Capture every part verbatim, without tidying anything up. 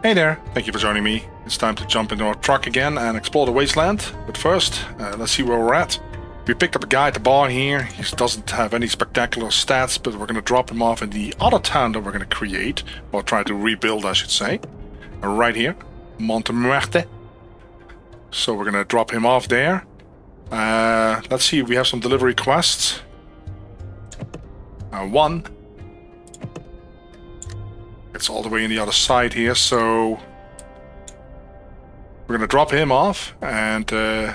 Hey there, thank you for joining me. It's time to jump into our truck again and explore the wasteland. But first, uh, let's see where we're at. We picked up a guy at the bar here. He doesn't have any spectacular stats, but we're going to drop him off in the other town that we're going to create, or try to rebuild, I should say. Right here, Montemuerte. So we're going to drop him off there. Uh, let's see, we have some delivery quests. Uh, one. It's all the way on the other side here, so we're going to drop him off, and uh,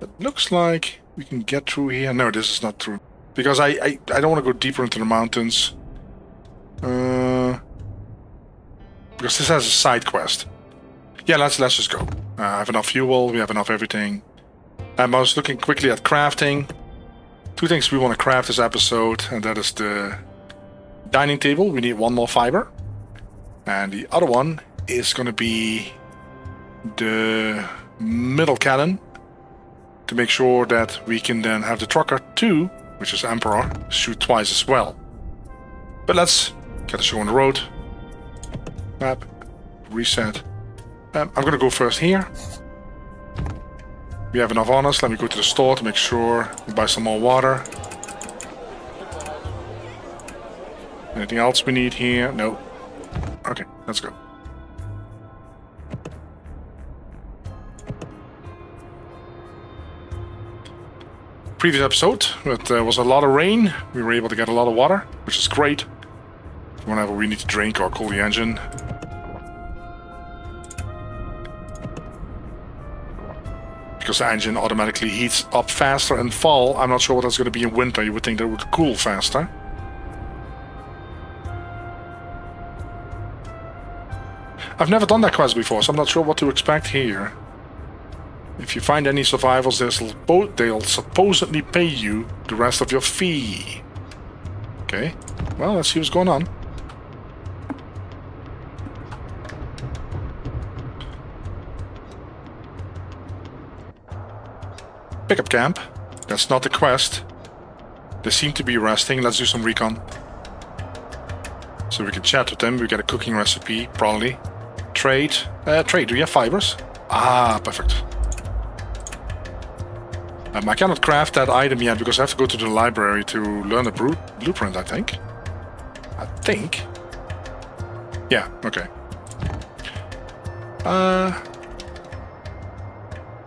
it looks like we can get through here. No, this is not true, because I, I, I don't want to go deeper into the mountains. Uh, because this has a side quest. Yeah, let's, let's just go. Uh, I have enough fuel, we have enough everything. Um, I was looking quickly at crafting. Two things we want to craft this episode, and that is the dining table. We need one more fiber. And the other one is going to be the middle cannon, to make sure that we can then have the trucker two, which is Emperor, shoot twice as well. But let's get the show on the road. Map. Reset. Um, I'm going to go first here. We have enough honors. Let me go to the store to make sure we buy some more water. Anything else we need here? No. Okay, let's go. Previous episode, there was a lot of rain. We were able to get a lot of water, which is great. Whenever we need to drink or cool the engine. Because the engine automatically heats up faster in fall. I'm not sure what that's going to be in winter. You would think that it would cool faster. I've never done that quest before, so I'm not sure what to expect here. If you find any survivors, they'll supposedly pay you the rest of your fee. Okay, well, let's see what's going on. Pickup camp. That's not the quest. They seem to be resting. Let's do some recon. So we can chat with them. We get a cooking recipe, probably. Trade. Uh, trade, do you have fibers? Ah, perfect. Um, I cannot craft that item yet because I have to go to the library to learn a blueprint, I think. I think. Yeah, okay. Uh,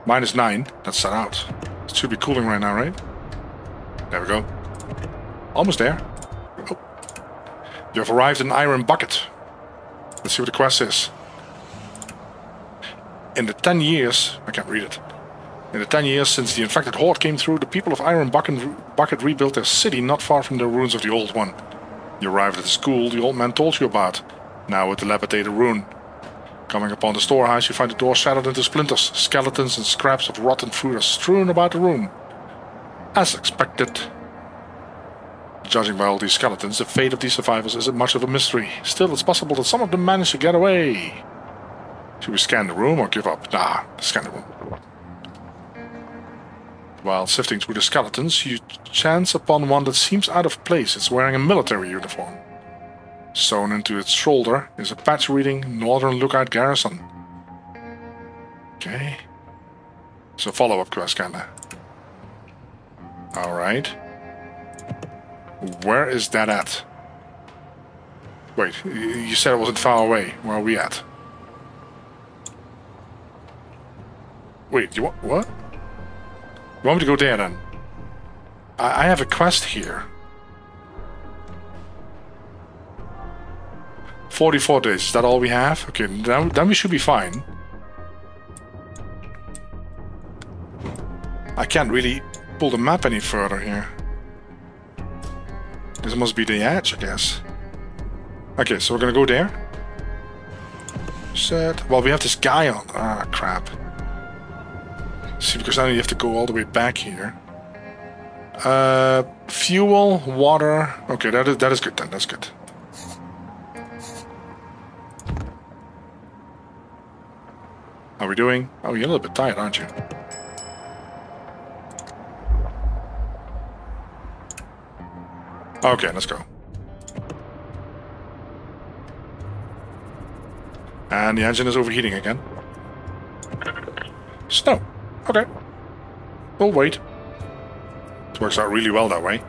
minus nine. That's set out. It should be cooling right now, right? There we go. Almost there. Oh. You have arrived in Iron Bucket. Let's see what the quest is. In the ten years... I can't read it. In the ten years since the infected horde came through, the people of Iron Bucket, Bucket rebuilt their city not far from the ruins of the old one. You arrived at the school the old man told you about, now a dilapidated ruin. Coming upon the storehouse, you find the door shattered into splinters. Skeletons and scraps of rotten fruit are strewn about the room. As expected. Judging by all these skeletons, the fate of these survivors isn't much of a mystery. Still, it's possible that some of them managed to get away. Should we scan the room or give up? Nah, scan the room. While sifting through the skeletons, you chance upon one that seems out of place. It's wearing a military uniform. Sewn into its shoulder is a patch reading Northern Lookout Garrison. Okay. So follow-up quest, kinda. Alright. Where is that at? Wait, you said it wasn't far away. Where are we at? Wait, you want... what? You want me to go there, then? I, I have a quest here. forty-four days, is that all we have? Okay, then, then we should be fine. I can't really pull the map any further here. This must be the edge, I guess. Okay, so we're gonna go there. Set. Well, we have this guy on. Ah, crap. See, because now you have to go all the way back here. Uh, fuel, water. Okay, that is, that is good then, that's good. How are we doing? Oh, you're a little bit tired, aren't you? Okay, let's go. And the engine is overheating again. Snow. Okay. We'll wait. It works out really well that way.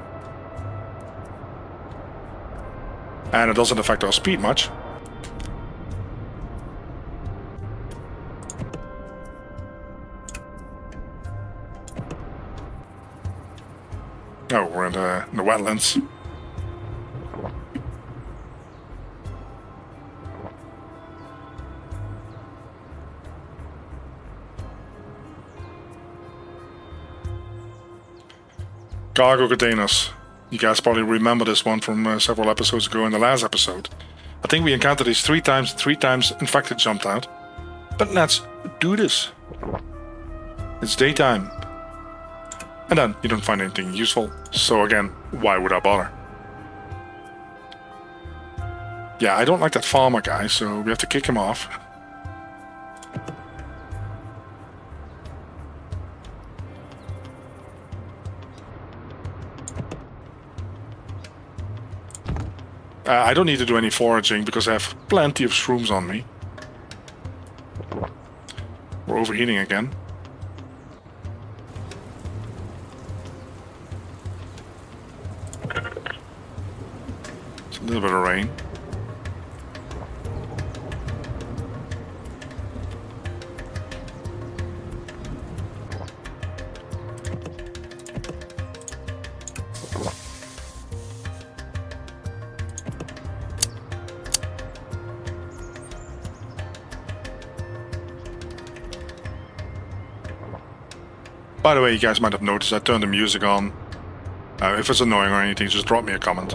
And it doesn't affect our speed much. Oh, we're in the, in the wetlands. Cargo containers. You guys probably remember this one from uh, several episodes ago in the last episode. I think we encountered these three times, three times infected jumped out. But let's do this. It's daytime. And then you don't find anything useful. So again, why would I bother? Yeah, I don't like that farmer guy, so we have to kick him off. Uh, I don't need to do any foraging because I have plenty of shrooms on me. We're overheating again. It's a little bit of rain. By the way, you guys might have noticed I turned the music on. Uh, if it's annoying or anything, just drop me a comment.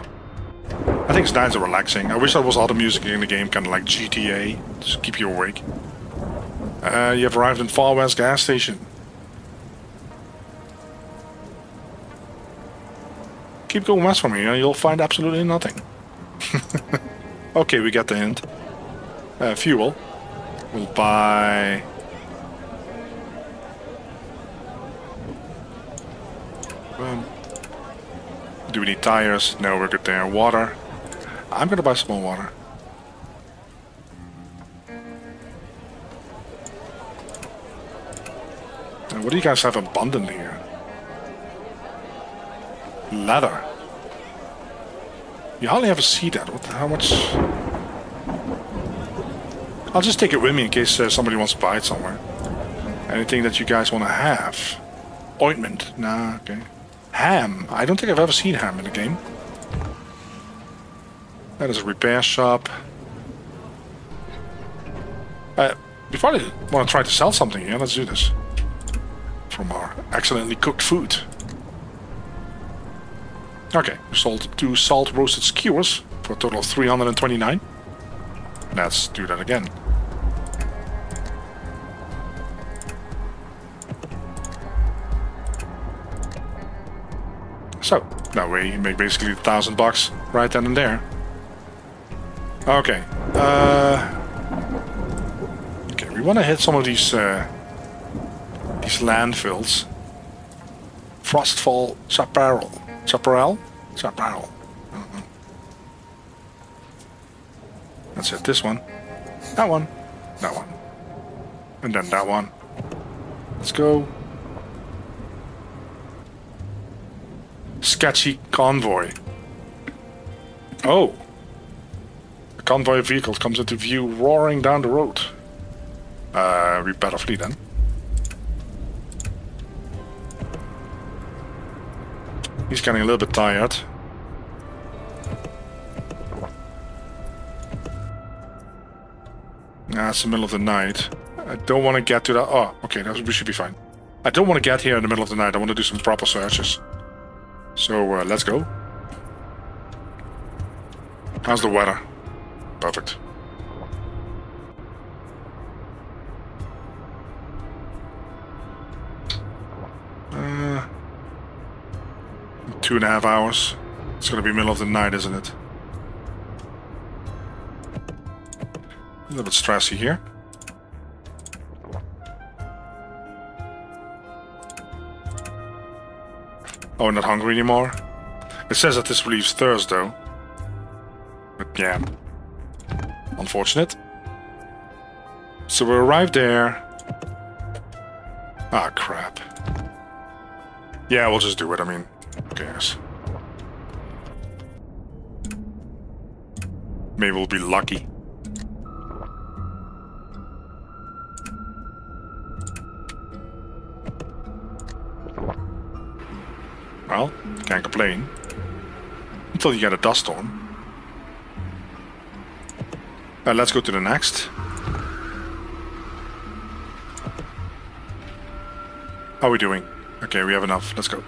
I think it's nice and relaxing. I wish there was other music in the game, kind of like G T A, just keep you awake. Uh, you have arrived in Far West Gas Station. Keep going west from here and you'll find absolutely nothing. Okay, we got the hint. Uh, fuel. We'll buy... Um, do we need tires? No, we're good there. Water. I'm gonna buy some more water. And what do you guys have abundant here? Leather. You hardly ever see that. What? How much? I'll just take it with me in case uh, somebody wants to buy it somewhere. Anything that you guys want to have? Ointment. Nah, okay. Ham. I don't think I've ever seen ham in the game. That is a repair shop. Uh, before I want to try to sell something here, let's do this. From our excellently cooked food. Okay, we sold two salt roasted skewers for a total of three hundred twenty-nine. Let's do that again. So, that way you make basically a thousand bucks right then and there. Okay. Uh, okay, we want to hit some of these uh, these landfills. Frostfall Chaparral. Chaparral? Chaparral. Mm-hmm. Let's hit this one. That one. That one. And then that one. Let's go. Sketchy convoy. Oh. A convoy vehicle comes into view roaring down the road. Uh, we better flee then. He's getting a little bit tired. Nah, it's the middle of the night. I don't want to get to that. Oh, okay, that we should be fine. I don't want to get here in the middle of the night. I want to do some proper searches. So, uh, let's go. How's the weather? Perfect. Uh, two and a half hours. It's gonna be middle of the night, isn't it? A little bit stressy here. Oh, I'm not hungry anymore. It says that this relieves thirst, though. But yeah. Unfortunate. So we arrived there. Ah, crap. Yeah, we'll just do it. I mean, I guess. Maybe we'll be lucky. Well, can't complain. Until you get a dust storm. Uh, let's go to the next. How are we doing? Okay, we have enough. Let's go.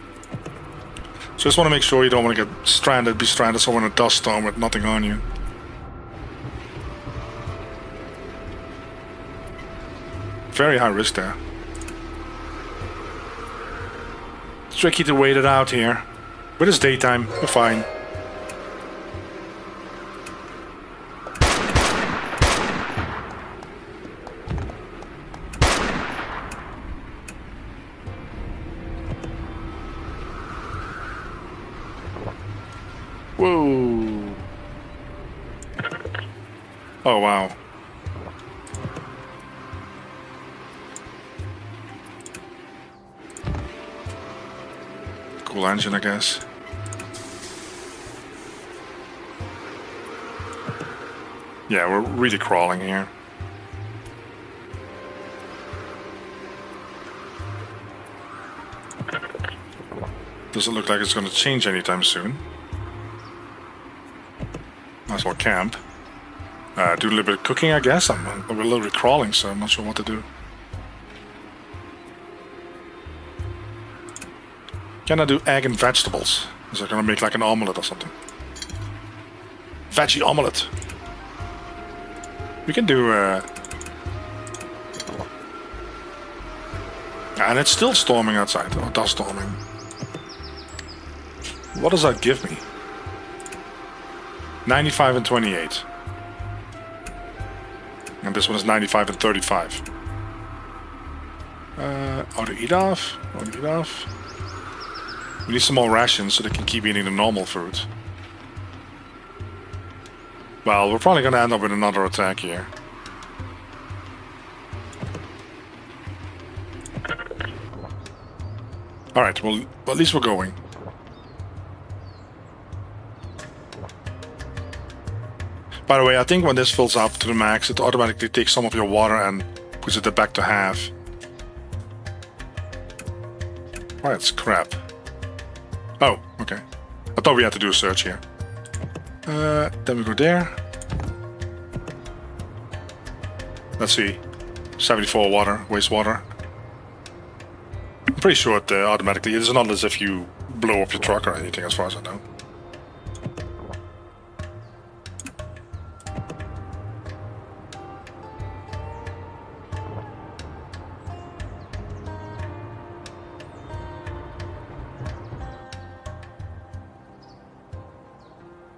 So just want to make sure you don't want to get stranded, be stranded somewhere in a dust storm with nothing on you. Very high risk there. It's tricky to wait it out here. But it's daytime. We're fine. Whoa! Oh wow! Cool engine, I guess. Yeah, we're really crawling here. Doesn't look like it's going to change anytime soon. As well camp. Uh, do a little bit of cooking, I guess. I'm, I'm a little bit crawling, so I'm not sure what to do. Can I do egg and vegetables? Is I gonna make like an omelette or something? Veggie omelette. We can do. Uh... And it's still storming outside, or dust storming. What does that give me? ninety-five and twenty-eight. And this one is ninety-five and thirty-five. Uh, how to eat off? How to eat off? We need some more rations so they can keep eating the normal food. Well, we're probably going to end up with another attack here. Alright, well, at least we're going. By the way, I think when this fills up to the max, it automatically takes some of your water and puts it back to half. Why, it's crap. Oh, okay. I thought we had to do a search here. Uh, then we go there. Let's see. seventy-four water, wastewater. I'm pretty sure it uh, automatically... It's not as if you blow up your truck or anything, as far as I know.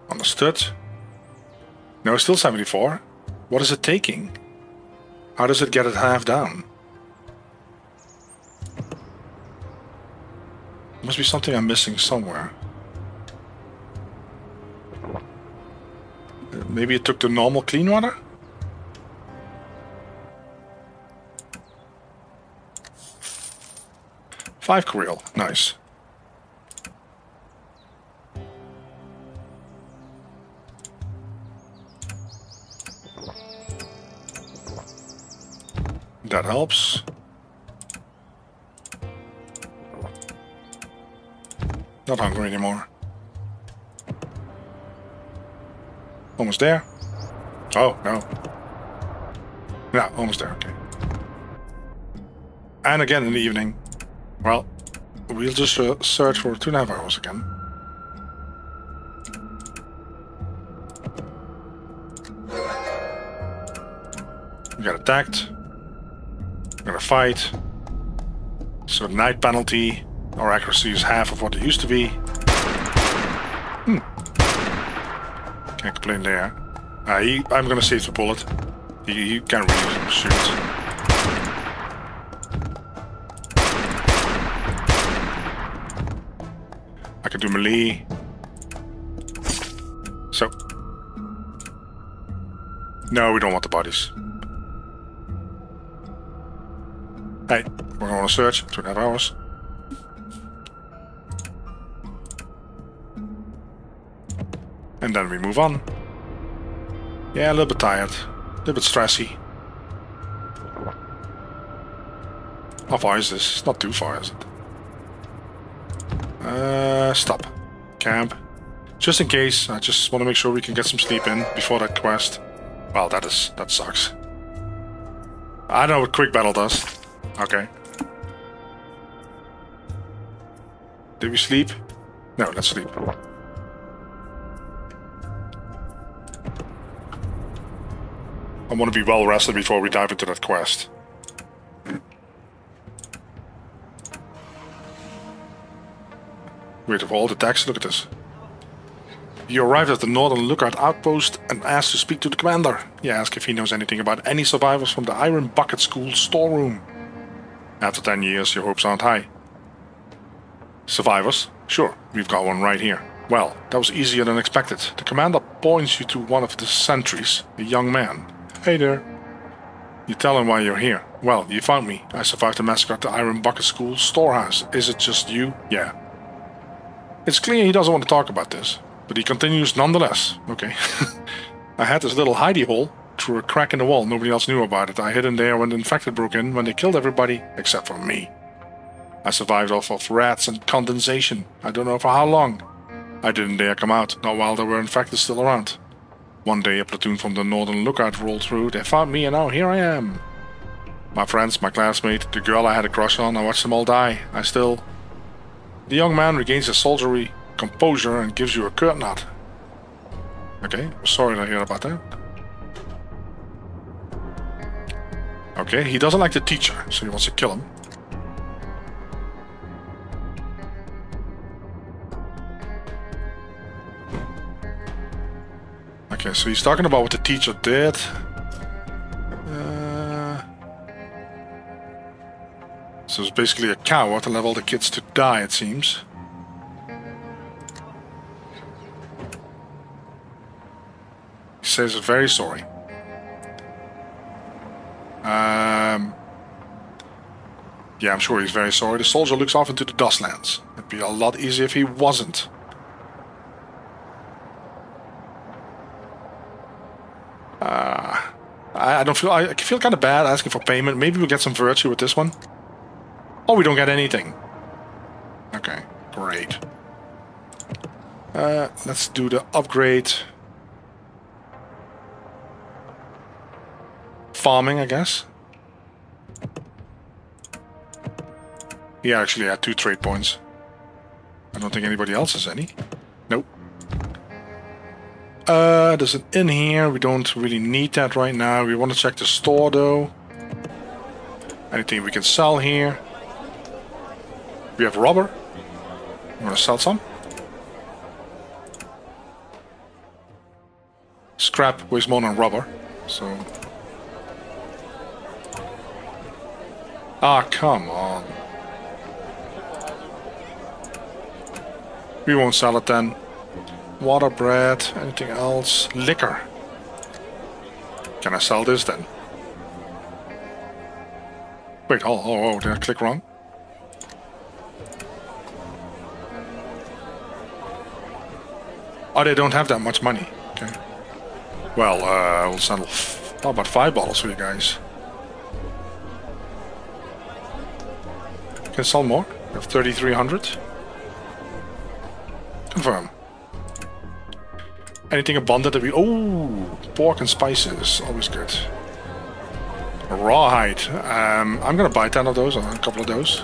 Understood. No, still seventy-four. What is it taking? How does it get it half down? Must be something I'm missing somewhere. Maybe it took the normal clean water? Five Creole. Nice. That helps. Not hungry anymore. Almost there. Oh, no. No, almost there, okay. And again in the evening. Well, we'll just uh, search for two and a half hours again. We got attacked. We're gonna fight. So night penalty. Our accuracy is half of what it used to be. Hmm. Can't complain there. Uh, he, I'm gonna save the bullet. He, he can't really shoot. I can do melee. So. No, we don't want the bodies. Hey, we're going on a search. Two and a half hours. And then we move on. Yeah, a little bit tired. A little bit stressy. How far is this? It's not too far, is it? Uh, stop. Camp. Just in case, I just want to make sure we can get some sleep in before that quest. Well, that is... that sucks. I know what quick battle does. Okay. Did we sleep? No, let's sleep. I want to be well rested before we dive into that quest. Weird of all the text, look at this. You arrived at the Northern Lookout Outpost and asked to speak to the commander. You ask if he knows anything about any survivors from the Iron Bucket School storeroom. After ten years, your hopes aren't high. Survivors? Sure, we've got one right here. Well, that was easier than expected. The commander points you to one of the sentries, a young man. Hey there. You tell him why you're here. Well, you found me. I survived the massacre at the Iron Bucket School storehouse. Is it just you? Yeah. It's clear he doesn't want to talk about this. But he continues nonetheless. Okay. I had this little hidey hole through a crack in the wall. Nobody else knew about it. I hid in there when the infected broke in, when they killed everybody except for me. I survived off of rats and condensation. I don't know for how long. I didn't dare come out, not while there were infected still around. One day a platoon from the Northern Lookout rolled through. They found me and now here I am. My friends, my classmate, the girl I had a crush on, I watched them all die. I still... The young man regains his soldiery composure and gives you a curt nod. Okay, sorry to hear about that. Okay, he doesn't like the teacher, so he wants to kill him. Okay, so he's talking about what the teacher did. Uh, so it's basically a coward to allow all the kids to die, it seems. He says very sorry. Um, yeah, I'm sure he's very sorry. The soldier looks off into the dustlands. It'd be a lot easier if he wasn't. Uh, I, I don't feel. I feel kind of bad asking for payment. Maybe we'll get some virtue with this one. Oh, we don't get anything. Okay, great. Uh, let's do the upgrade. Farming, I guess. He actually had two trade points. I don't think anybody else has any. Nope. Uh, there's an inn here. We don't really need that right now. We want to check the store, though. Anything we can sell here? We have rubber. I'm gonna sell some. Scrap weighs more than rubber, so... Ah, come on. We won't sell it then. Water, bread, anything else? Liquor. Can I sell this then? Wait, oh, oh, oh, did I click wrong? Oh, they don't have that much money. Okay. Well, uh, we'll settle f- oh, about five bottles for you guys. Can sell more. We have thirty-three hundred. Confirm. Anything abundant that we... Oh! Pork and spices. Always good. Rawhide. Um, I'm gonna buy ten of those, or a couple of those.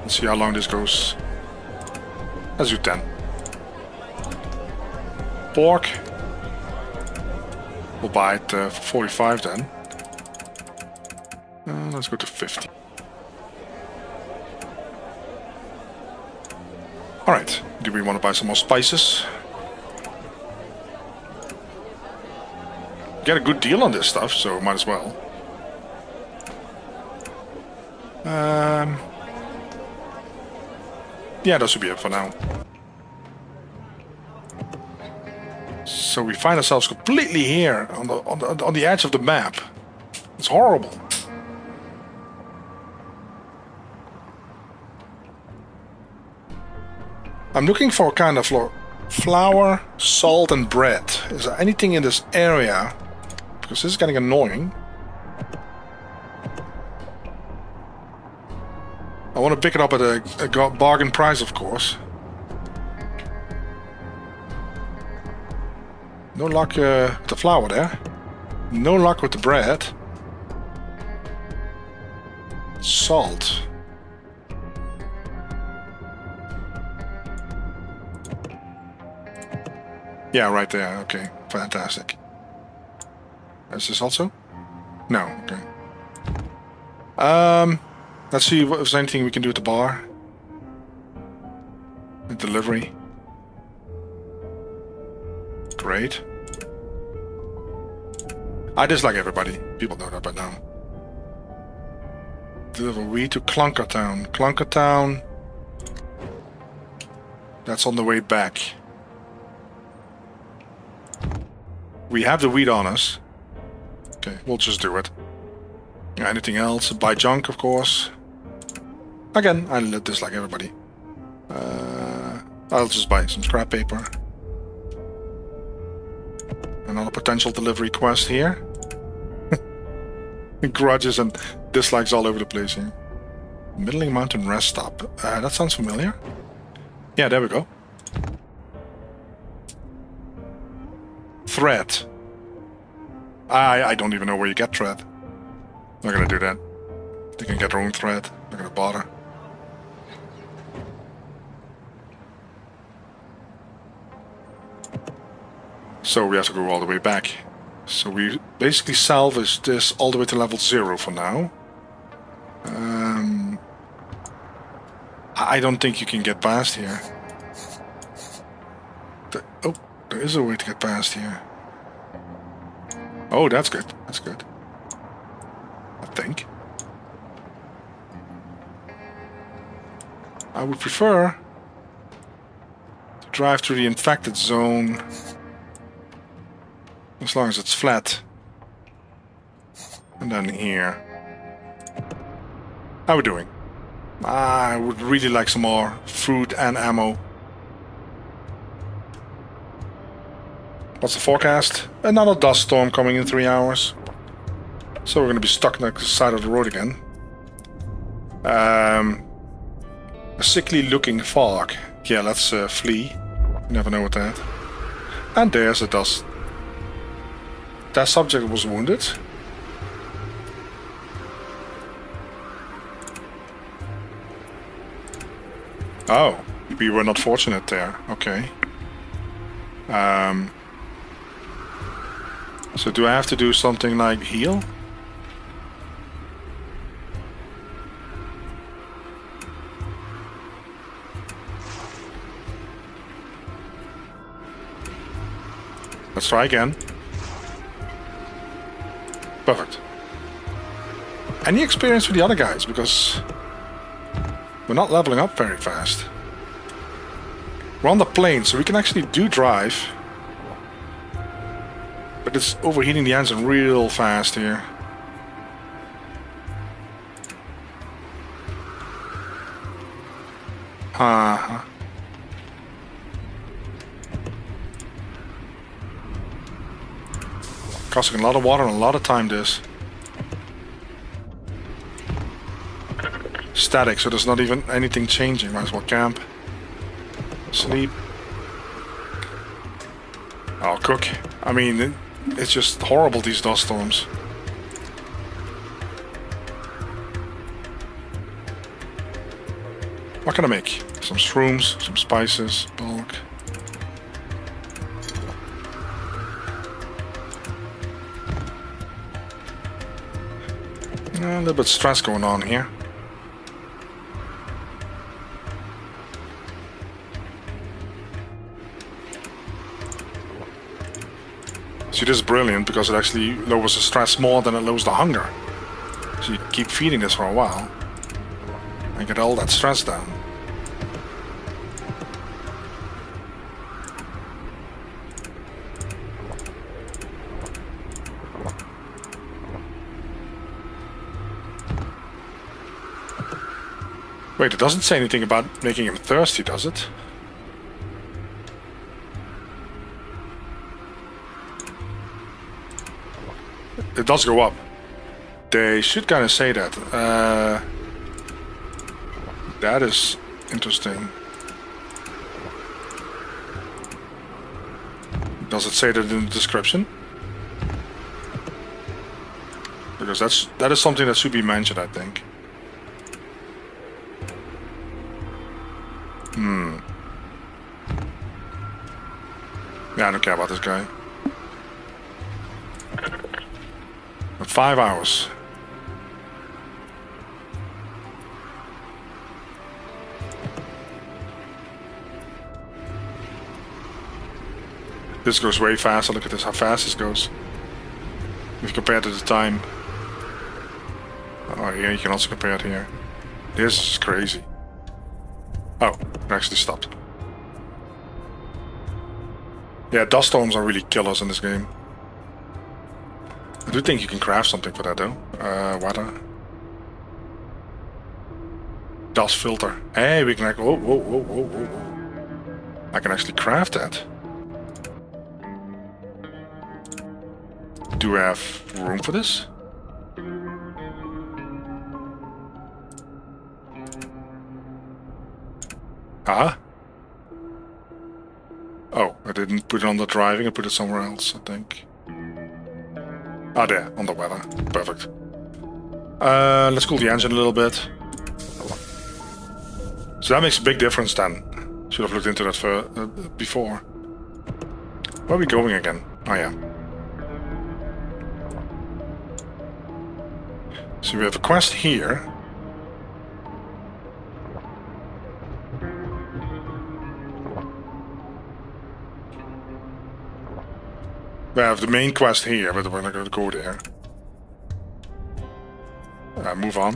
Let's see how long this goes. Let's do ten. Pork. We'll buy it uh, for forty-five then. Uh, let's go to fifty. Alright, do we want to buy some more spices? Get a good deal on this stuff, so might as well. Um, yeah, that should be it for now. So we find ourselves completely here, on the, on the, on the edge of the map. It's horrible. I'm looking for kind of flour, salt, and bread. Is there anything in this area? Because this is getting annoying. I want to pick it up at a, a bargain price, of course. No luck uh, with the flour there. No luck with the bread. Salt. Yeah, right there. Okay, fantastic. Is this also? No, okay. Um... Let's see if there's anything we can do at the bar. The delivery. Great. I dislike everybody. People know that by now. Deliver we to Clunkertown. Clunkertown. That's on the way back. We have the wheat on us. Okay, we'll just do it. Anything else? Buy junk, of course. Again, I dislike everybody. Uh, I'll just buy some scrap paper. Another potential delivery quest here. Grudges and dislikes all over the place here. Middling Mountain Rest Stop. Uh, that sounds familiar. Yeah, there we go. Thread. I, I don't even know where you get thread. Not gonna do that. They can get their own thread. Not gonna bother. So we have to go all the way back. So we basically salvage this all the way to level zero for now. Um, I don't think you can get past here. The, oh, there is a way to get past here. Oh, that's good. That's good. I think. I would prefer to drive through the infected zone as long as it's flat. And then here. How are we doing? I would really like some more food and ammo. What's the forecast? Another dust storm coming in three hours. So we're going to be stuck next to the side of the road again. Um, a sickly looking fog. Yeah, let's uh, flee. You never know what that. And there's a dust. That subject was wounded. Oh, we were not fortunate there. Okay. Um, so do I have to do something like heal? Let's try again. Perfect. Any experience with the other guys? Because we're not leveling up very fast. We're on the plane, so we can actually do drive. But it's overheating the engine real fast here. Uh-huh. Costing a lot of water and a lot of time, this. Static, so there's not even anything changing. Might as well camp. Sleep. I'll cook. I mean, it, it's just horrible, these dust storms. What can I make? Some shrooms, some spices, bulk. A little bit of stress going on here. See, this is brilliant because it actually lowers the stress more than it lowers the hunger. So you keep feeding this for a while and get all that stress down. Wait, it doesn't say anything about making him thirsty, does it? it does go up. They should kind of say that. Uh, that is interesting. Does it say that in the description? Because that's that is something that should be mentioned, I think. Hmm. Yeah, I don't care about this guy. But five hours. This goes way faster. Look at this, how fast this goes. If compared to the time. Oh, yeah, you can also compare it here. This is crazy. Oh, it actually stopped. Yeah, dust storms are really killers in this game. I do think you can craft something for that though. Uh, water. Dust filter. Hey, we can like, whoa, whoa, whoa, whoa, whoa. I can actually craft that. Do I have room for this? Ah? Oh, I didn't put it on the driving, I put it somewhere else, I think. Ah, there, on the weather. Perfect. Uh, let's cool the engine a little bit. So that makes a big difference then. Should have looked into that for, uh, before. Where are we going again? Oh yeah. So we have a quest here. We have the main quest here, but we're not going to go there. Uh, move on.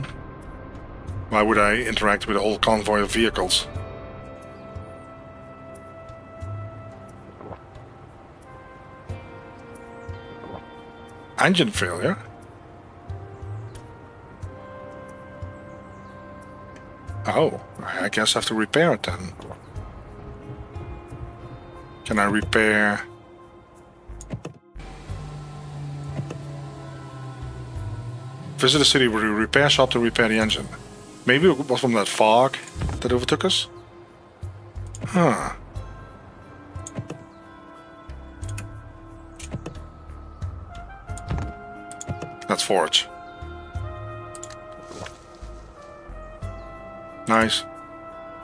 Why would I interact with a whole convoy of vehicles? Engine failure? Oh, I guess I have to repair it then. Can I repair... Visit the city with a repair shop to repair the engine. Maybe it was from that fog that overtook us? Huh. Let's forge. Nice.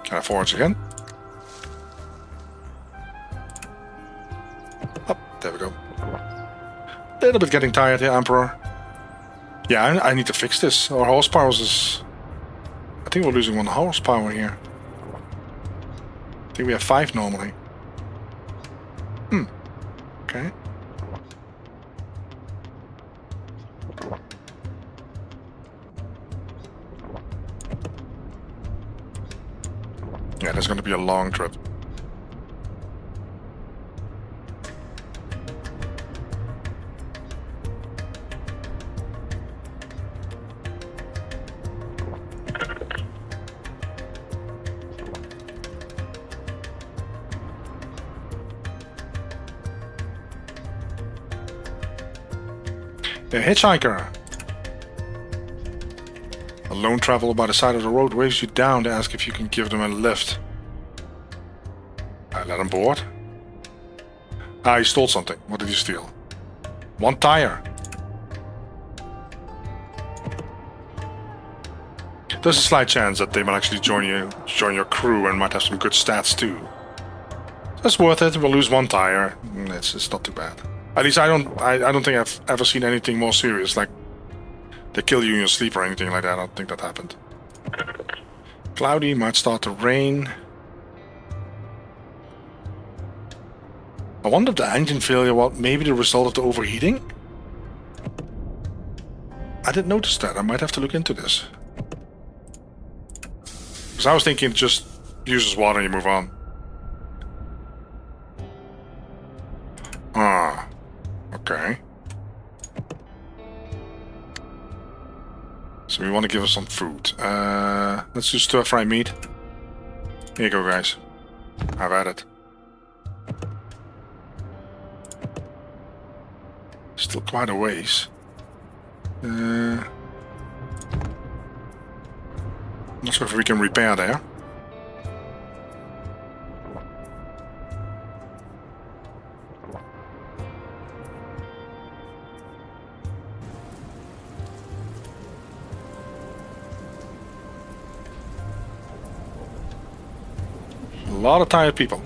Can I forge again? Up, oh, there we go. A little bit getting tired here, Emperor. Yeah, I, I need to fix this. Our horsepower is... I think we're losing one horsepower here. I think we have five normally. Hmm. Okay. Yeah, that's going to be a long trip. A hitchhiker! A lone traveler by the side of the road waves you down to ask if you can give them a lift. I let him board. Ah, he stole something. What did he steal? One tire! There's a slight chance that they might actually join you, join your crew and might have some good stats too. That's worth it. We'll lose one tire. It's, it's not too bad. At least I don't I, I don't think I've ever seen anything more serious, like they kill you in your sleep or anything like that. I don't think that happened. Cloudy, might start to rain. I wonder if the engine failure was maybe the result of the overheating? I didn't notice that. I might have to look into this. Because I was thinking just uses water and you move on. Ah. Okay. So we want to give us some food. Uh, let's do stir-fry meat. Here you go, guys. I've had it. Still quite a ways. Uh, not sure if we can repair there. A lot of tired people.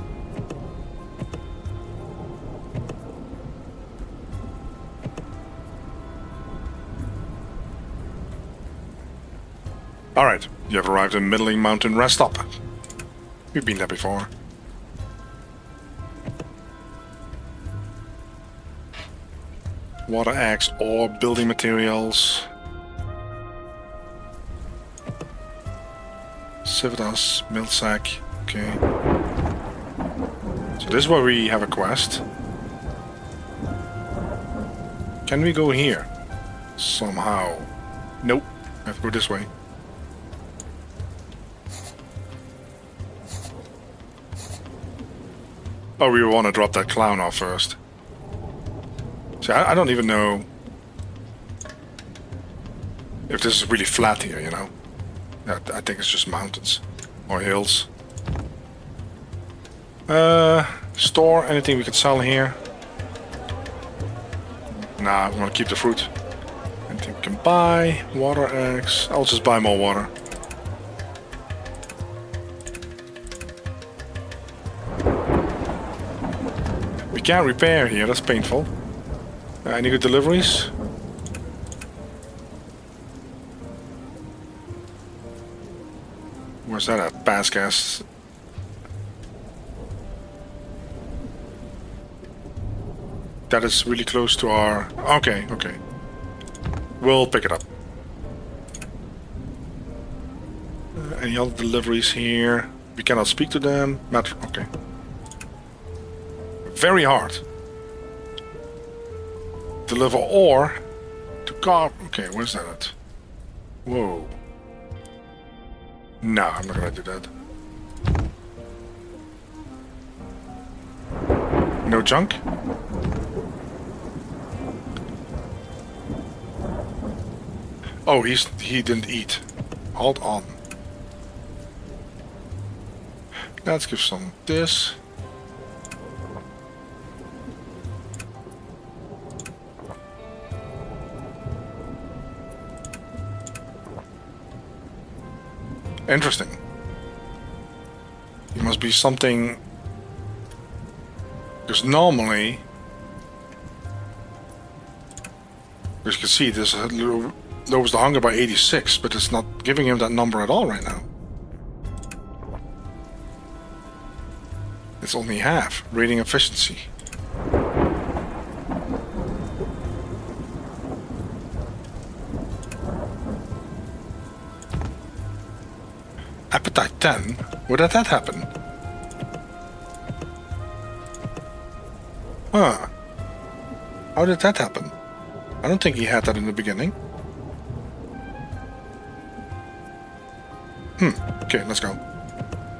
Alright, you have arrived in Middling Mountain Rest Stop. We've been there before. Water axe or building materials. Civitas, Millsack. Okay. So this is where we have a quest. Can we go here? Somehow. Nope. I have to go this way. Oh, we want to drop that clown off first. See, I, I don't even know if this is really flat here, you know? I, I think it's just mountains or hills. Uh, store, anything we can sell here? Nah, we want to keep the fruit. Anything we can buy? Water eggs. I'll just buy more water. We can't repair here, that's painful. Uh, any good deliveries? Where's that at? Pass gas. That is really close to our... Okay, okay. We'll pick it up. Uh, any other deliveries here? We cannot speak to them. Matter. Okay. Very hard. Deliver ore to car... Okay, where's that at? Whoa. No, I'm not gonna do that. No junk? Oh, he's, he didn't eat. Hold on. Let's give some this. Interesting. It must be something... Because normally... As you can see, there's a little... lowers the hunger by eighty-six, but it's not giving him that number at all right now. It's only half. Rating efficiency. Appetite ten? Where did that happen? Huh. How did that happen? I don't think he had that in the beginning. Hmm, okay, let's go.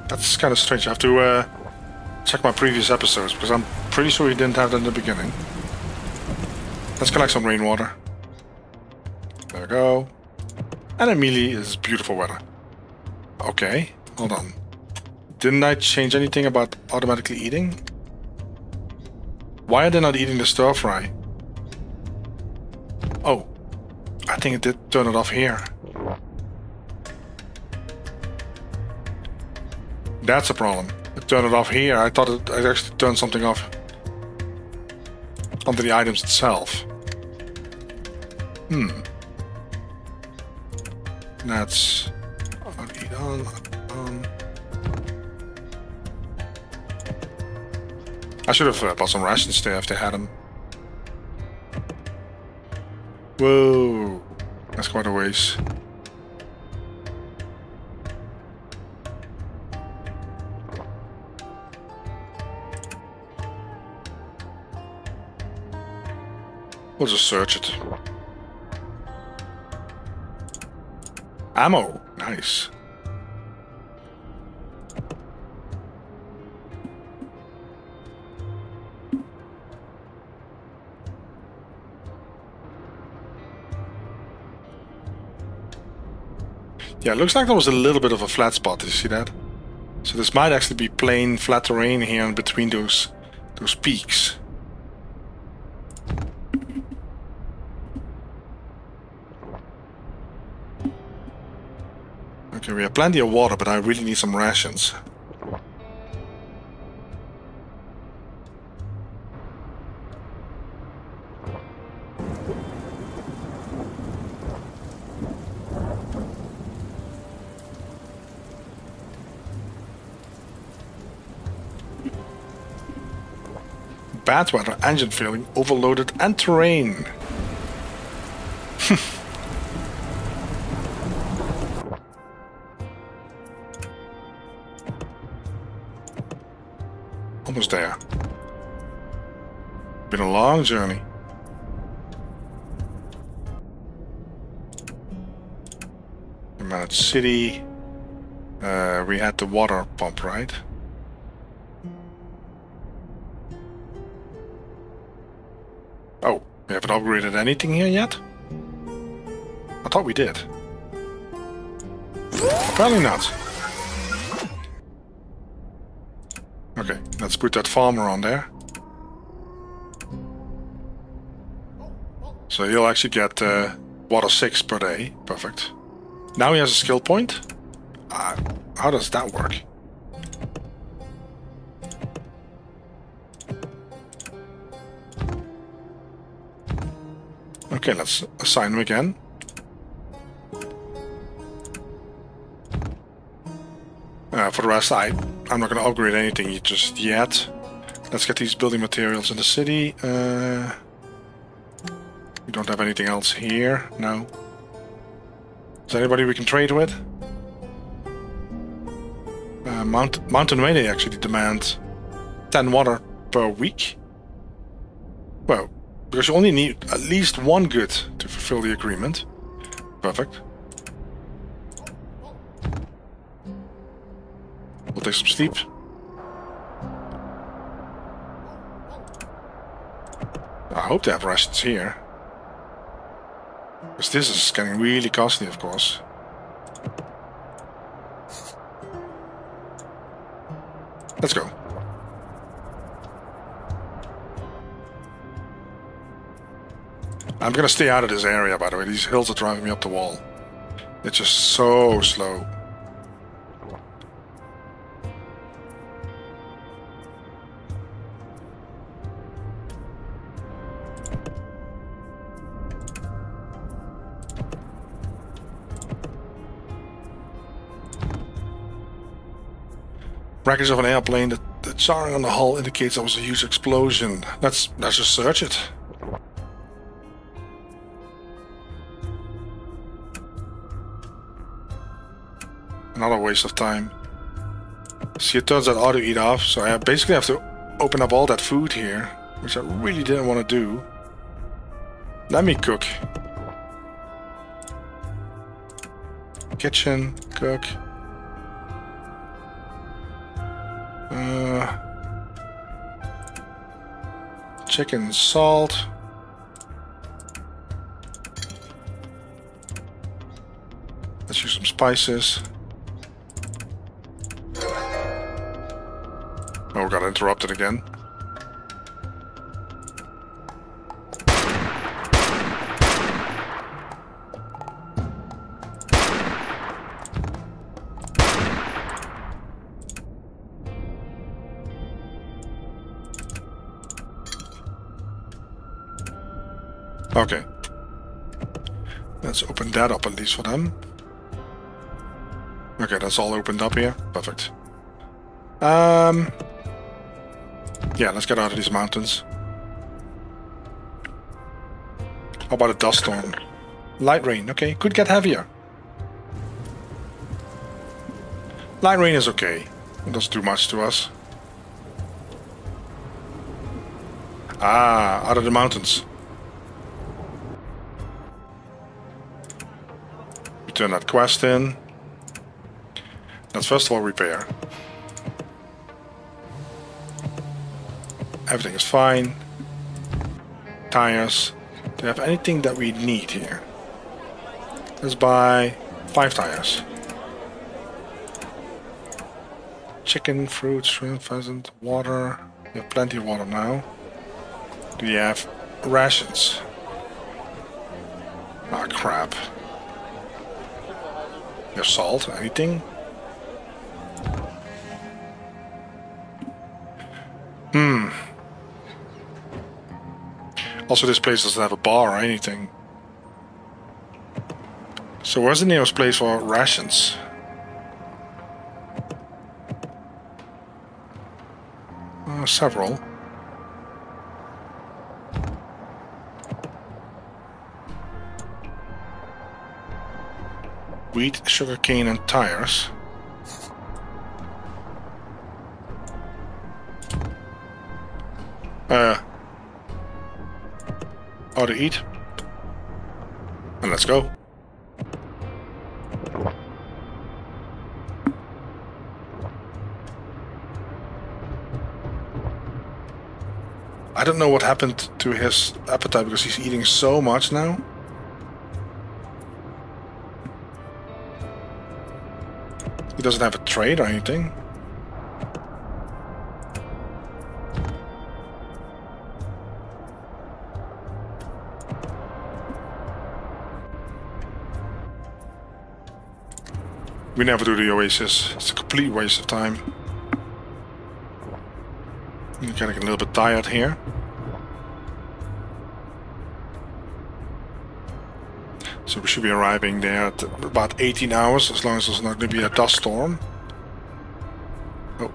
That's kind of strange. I have to uh, check my previous episodes, because I'm pretty sure he didn't have that in the beginning. Let's collect some rainwater. There we go. And immediately is beautiful weather. Okay, hold on. Didn't I change anything about automatically eating? Why are they not eating the stir fry? Oh, I think it did turn it off here. That's a problem. It turned it off here. I thought it, it actually turned something off onto the items itself. Hmm. That's... On, on. I should have uh, bought some rations there if they had them. Whoa. That's quite a waste. We'll just search it. Ammo. Nice. Yeah, it looks like there was a little bit of a flat spot. Did you see that? So this might actually be plain, flat terrain here in between those those peaks. Okay, we have plenty of water, but I really need some rations. Bad weather, engine failing, overloaded, and terrain. Almost there. Been a long journey. Mount City. Uh, we had the water pump, right? Oh, we haven't upgraded anything here yet? I thought we did. Apparently not. Okay, let's put that farmer on there. So he'll actually get uh, water six per day. Perfect. Now he has a skill point. Uh, how does that work? Okay, let's assign him again. Uh, for the rest, I, I'm not going to upgrade anything just yet. Let's get these building materials in the city. Uh, we don't have anything else here. No. Is there anybody we can trade with? Uh, Mount, Montemuerte actually demands ten water per week. Well, because you only need at least one good to fulfill the agreement. Perfect. We'll take some sleep. I hope they have rations here. Because this is getting really costly, of course. Let's go. I'm gonna stay out of this area, by the way. These hills are driving me up the wall. It's just so slow. Wreckage of an airplane. The, the charring on the hull indicates there was a huge explosion. Let's let's just search it. Another waste of time. See, it turns out auto eat off, so I basically have to open up all that food here, which I really didn't want to do. Let me cook. Kitchen, cook. Uh, chicken, salt. Let's use some spices. Oh, got interrupted again. Okay. Let's open that up at least for them. Okay, that's all opened up here. Perfect. Um... Yeah, let's get out of these mountains. How about a dust storm? Light rain, okay. Could get heavier. Light rain is okay. It doesn't do much to us. Ah, out of the mountains. We turn that quest in. Let's first of all repair. Everything is fine. Tires. Do we have anything that we need here? Let's buy five tires. chicken, fruit, shrimp, pheasant, water. We have plenty of water now. Do you have rations? Ah, crap. You have salt, anything? Hmm. Also, this place doesn't have a bar or anything. So where's the nearest place for rations? Uh, several. Wheat, sugarcane, and tires. Uh, how to eat? And let's go. I don't know what happened to his appetite because he's eating so much now. He doesn't have a trade or anything. We never do the Oasis. It's a complete waste of time. I'm getting a little bit tired here. So we should be arriving there at about eighteen hours, as long as there's not going to be a dust storm. Oh.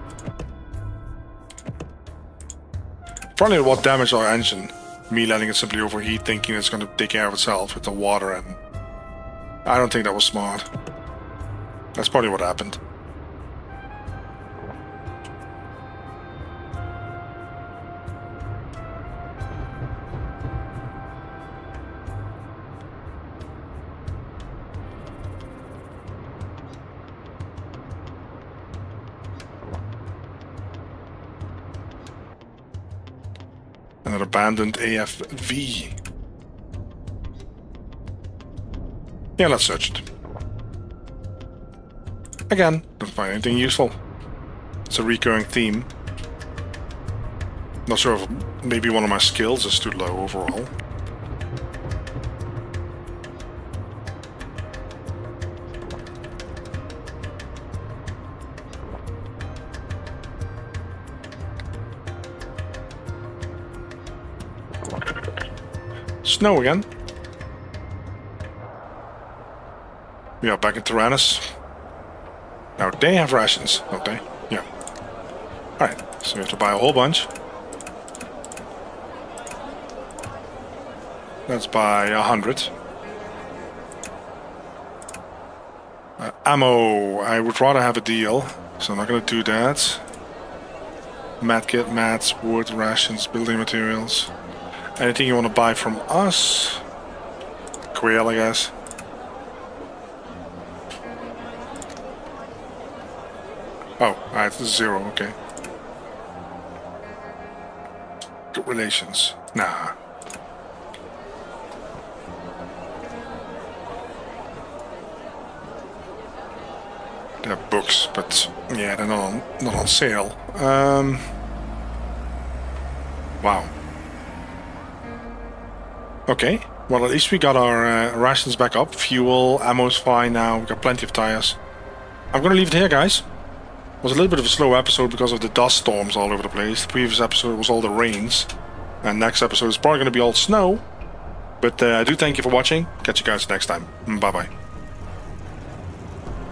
Probably what damaged our engine. Me letting it simply overheat, thinking it's going to take care of itself with the water, and I don't think that was smart. That's probably what happened. Another abandoned A F V. Yeah, let's search it. Again, don't find anything useful. It's a recurring theme. Not sure if maybe one of my skills is too low overall. Snow again. We are back in Tyrannus. Now they have rations, don't they? Yeah. Alright, so we have to buy a whole bunch. Let's buy a hundred. Uh, ammo, I would rather have a deal, so I'm not gonna do that. Mat kit, mats, wood, rations, building materials. Anything you wanna buy from us? Quail, I guess. Oh, alright, zero, okay. Good relations. Nah. They're books, but yeah, they're not on, not on sale. Um. Wow. Okay, well at least we got our uh, rations back up. Fuel, ammo's fine now, we got plenty of tires. I'm gonna leave it here, guys. It was a little bit of a slow episode because of the dust storms all over the place. The previous episode was all the rains. And next episode is probably going to be all snow. But uh, I do thank you for watching. Catch you guys next time. Bye-bye.